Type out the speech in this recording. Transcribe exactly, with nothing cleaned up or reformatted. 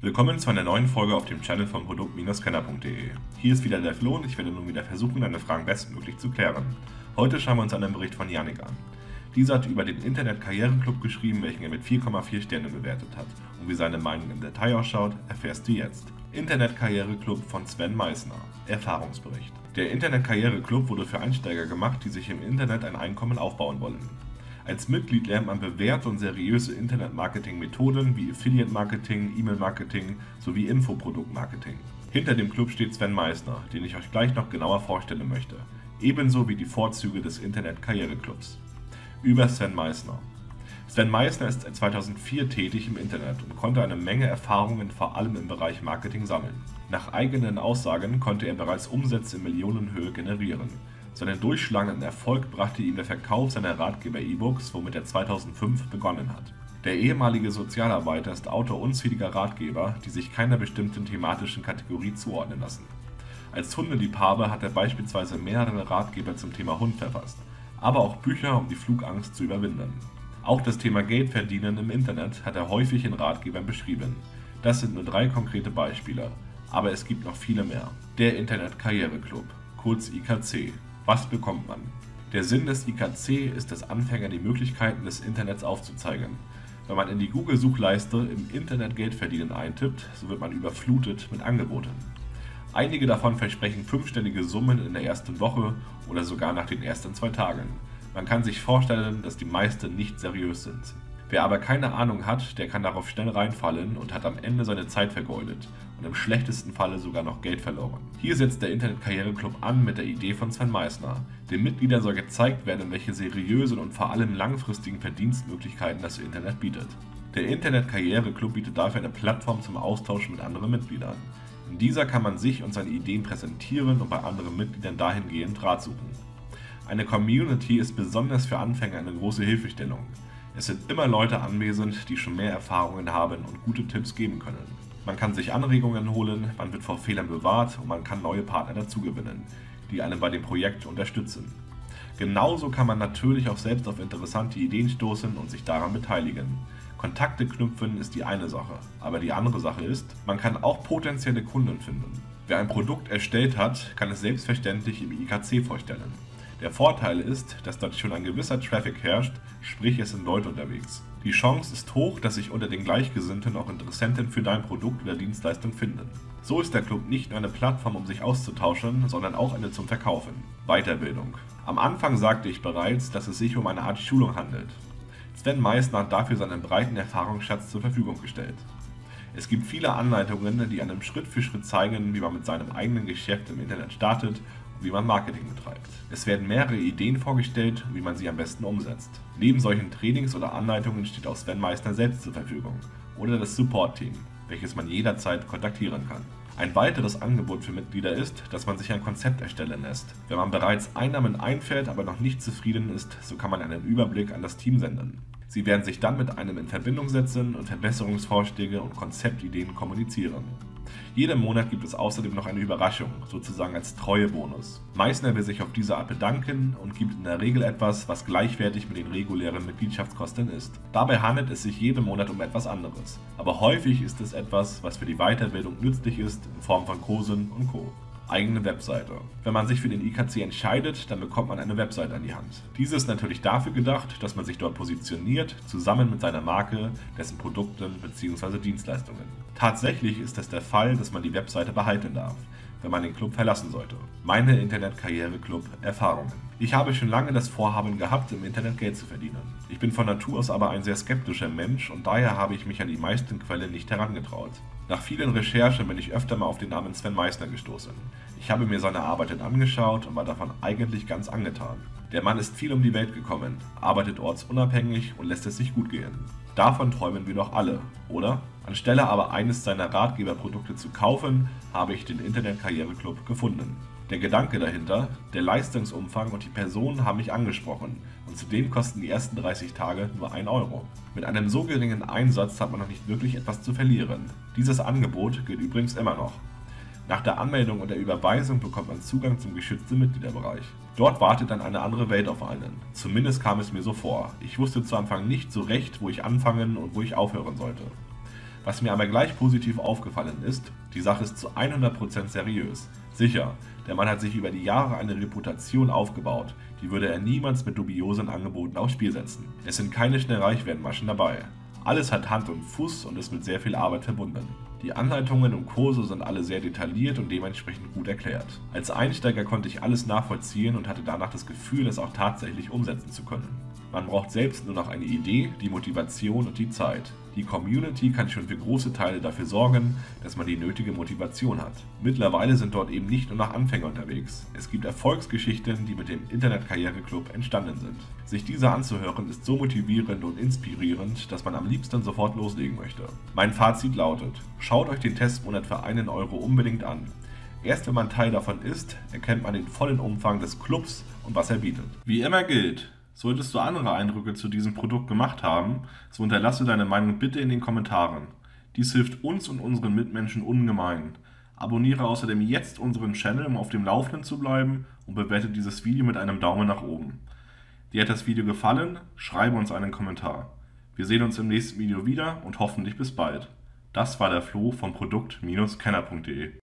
Willkommen zu einer neuen Folge auf dem Channel von Produkt Kenner Punkt de. Hier ist wieder der Flo und ich werde nun wieder versuchen, deine Fragen bestmöglich zu klären. Heute schauen wir uns einen Bericht von Yannick an. Dieser hat über den Internet-Karriere-Club geschrieben, welchen er mit vier Komma vier Sterne bewertet hat. Und wie seine Meinung im Detail ausschaut, erfährst du jetzt. Internet-Karriere-Club von Sven Meissner. Erfahrungsbericht. Der Internet-Karriere-Club wurde für Einsteiger gemacht, die sich im Internet ein Einkommen aufbauen wollen. Als Mitglied lernt man bewährte und seriöse Internet-Marketing-Methoden wie Affiliate-Marketing, E-Mail-Marketing sowie Infoprodukt-Marketing. Hinter dem Club steht Sven Meissner, den ich euch gleich noch genauer vorstellen möchte, ebenso wie die Vorzüge des Internet-Karriere-Clubs. Über Sven Meissner. Sven Meissner ist zweitausendvier tätig im Internet und konnte eine Menge Erfahrungen vor allem im Bereich Marketing sammeln. Nach eigenen Aussagen konnte er bereits Umsätze in Millionenhöhe generieren. Seinen durchschlagenden Erfolg brachte ihm der Verkauf seiner Ratgeber-E-Books, womit er zweitausendfünf begonnen hat. Der ehemalige Sozialarbeiter ist Autor unzähliger Ratgeber, die sich keiner bestimmten thematischen Kategorie zuordnen lassen. Als Hundeliebhaber hat er beispielsweise mehrere Ratgeber zum Thema Hund verfasst, aber auch Bücher, um die Flugangst zu überwinden. Auch das Thema Geld verdienen im Internet hat er häufig in Ratgebern beschrieben. Das sind nur drei konkrete Beispiele, aber es gibt noch viele mehr. Der Internet-Karriere-Club, kurz I K C. Was bekommt man? Der Sinn des I K C ist es, Anfängern die Möglichkeiten des Internets aufzuzeigen. Wenn man in die Google-Suchleiste im Internet Geld verdienen eintippt, so wird man überflutet mit Angeboten. Einige davon versprechen fünfstellige Summen in der ersten Woche oder sogar nach den ersten zwei Tagen. Man kann sich vorstellen, dass die meisten nicht seriös sind. Wer aber keine Ahnung hat, der kann darauf schnell reinfallen und hat am Ende seine Zeit vergeudet und im schlechtesten Falle sogar noch Geld verloren. Hier setzt der Internet-Karriere-Club an mit der Idee von Sven Meissner. Den Mitgliedern soll gezeigt werden, welche seriösen und vor allem langfristigen Verdienstmöglichkeiten das Internet bietet. Der Internet-Karriere-Club bietet dafür eine Plattform zum Austausch mit anderen Mitgliedern. In dieser kann man sich und seine Ideen präsentieren und bei anderen Mitgliedern dahingehend Rat suchen. Eine Community ist besonders für Anfänger eine große Hilfestellung. Es sind immer Leute anwesend, die schon mehr Erfahrungen haben und gute Tipps geben können. Man kann sich Anregungen holen, man wird vor Fehlern bewahrt und man kann neue Partner dazugewinnen, die einen bei dem Projekt unterstützen. Genauso kann man natürlich auch selbst auf interessante Ideen stoßen und sich daran beteiligen. Kontakte knüpfen ist die eine Sache, aber die andere Sache ist, man kann auch potenzielle Kunden finden. Wer ein Produkt erstellt hat, kann es selbstverständlich im I K C vorstellen. Der Vorteil ist, dass dort schon ein gewisser Traffic herrscht, sprich es sind Leute unterwegs. Die Chance ist hoch, dass sich unter den Gleichgesinnten auch Interessenten für dein Produkt oder Dienstleistung finden. So ist der Club nicht nur eine Plattform, um sich auszutauschen, sondern auch eine zum Verkaufen. Weiterbildung. Am Anfang sagte ich bereits, dass es sich um eine Art Schulung handelt. Sven Meissner hat dafür seinen breiten Erfahrungsschatz zur Verfügung gestellt. Es gibt viele Anleitungen, die einem Schritt für Schritt zeigen, wie man mit seinem eigenen Geschäft im Internet startet, wie man Marketing betreibt. Es werden mehrere Ideen vorgestellt, wie man sie am besten umsetzt. Neben solchen Trainings oder Anleitungen steht auch Sven Meissner selbst zur Verfügung oder das Support-Team, welches man jederzeit kontaktieren kann. Ein weiteres Angebot für Mitglieder ist, dass man sich ein Konzept erstellen lässt. Wenn man bereits Einnahmen einfährt, aber noch nicht zufrieden ist, so kann man einen Überblick an das Team senden. Sie werden sich dann mit einem in Verbindung setzen und Verbesserungsvorschläge und Konzeptideen kommunizieren. Jeden Monat gibt es außerdem noch eine Überraschung, sozusagen als Treuebonus. Meissner will sich auf diese Art bedanken und gibt in der Regel etwas, was gleichwertig mit den regulären Mitgliedschaftskosten ist. Dabei handelt es sich jeden Monat um etwas anderes, aber häufig ist es etwas, was für die Weiterbildung nützlich ist in Form von Kursen und Co. Eigene Webseite. Wenn man sich für den I K C entscheidet, dann bekommt man eine Webseite an die Hand. Diese ist natürlich dafür gedacht, dass man sich dort positioniert, zusammen mit seiner Marke, dessen Produkten bzw. Dienstleistungen. Tatsächlich ist es der Fall, dass man die Webseite behalten darf, wenn man den Club verlassen sollte. Meine Internet-Karriere-Club-Erfahrungen. Ich habe schon lange das Vorhaben gehabt, im Internet Geld zu verdienen. Ich bin von Natur aus aber ein sehr skeptischer Mensch und daher habe ich mich an die meisten Quellen nicht herangetraut. Nach vielen Recherchen bin ich öfter mal auf den Namen Sven Meissner gestoßen. Ich habe mir seine Arbeiten angeschaut und war davon eigentlich ganz angetan. Der Mann ist viel um die Welt gekommen, arbeitet ortsunabhängig und lässt es sich gut gehen. Davon träumen wir doch alle, oder? Anstelle aber eines seiner Ratgeberprodukte zu kaufen, habe ich den Internet-Karriere-Club gefunden. Der Gedanke dahinter, der Leistungsumfang und die Personen haben mich angesprochen und zudem kosten die ersten dreißig Tage nur ein Euro. Mit einem so geringen Einsatz hat man noch nicht wirklich etwas zu verlieren. Dieses Angebot gilt übrigens immer noch. Nach der Anmeldung und der Überweisung bekommt man Zugang zum geschützten Mitgliederbereich. Dort wartet dann eine andere Welt auf einen. Zumindest kam es mir so vor. Ich wusste zu Anfang nicht so recht, wo ich anfangen und wo ich aufhören sollte. Was mir aber gleich positiv aufgefallen ist, die Sache ist zu hundert Prozent seriös. Sicher, der Mann hat sich über die Jahre eine Reputation aufgebaut, die würde er niemals mit dubiosen Angeboten aufs Spiel setzen. Es sind keine schnell reich werden Maschen dabei. Alles hat Hand und Fuß und ist mit sehr viel Arbeit verbunden. Die Anleitungen und Kurse sind alle sehr detailliert und dementsprechend gut erklärt. Als Einsteiger konnte ich alles nachvollziehen und hatte danach das Gefühl, es auch tatsächlich umsetzen zu können. Man braucht selbst nur noch eine Idee, die Motivation und die Zeit. Die Community kann schon für große Teile dafür sorgen, dass man die nötige Motivation hat. Mittlerweile sind dort eben nicht nur noch Anfänger unterwegs. Es gibt Erfolgsgeschichten, die mit dem Internet-Karriere-Club entstanden sind. Sich diese anzuhören ist so motivierend und inspirierend, dass man am liebsten sofort loslegen möchte. Mein Fazit lautet: Schaut euch den Testmonat für einen Euro unbedingt an. Erst wenn man Teil davon ist, erkennt man den vollen Umfang des Clubs und was er bietet. Wie immer gilt: Solltest du andere Eindrücke zu diesem Produkt gemacht haben, so hinterlasse deine Meinung bitte in den Kommentaren. Dies hilft uns und unseren Mitmenschen ungemein. Abonniere außerdem jetzt unseren Channel, um auf dem Laufenden zu bleiben, und bewerte dieses Video mit einem Daumen nach oben. Dir hat das Video gefallen? Schreibe uns einen Kommentar. Wir sehen uns im nächsten Video wieder und hoffentlich bis bald. Das war der Flo von Produkt Kenner punkt de.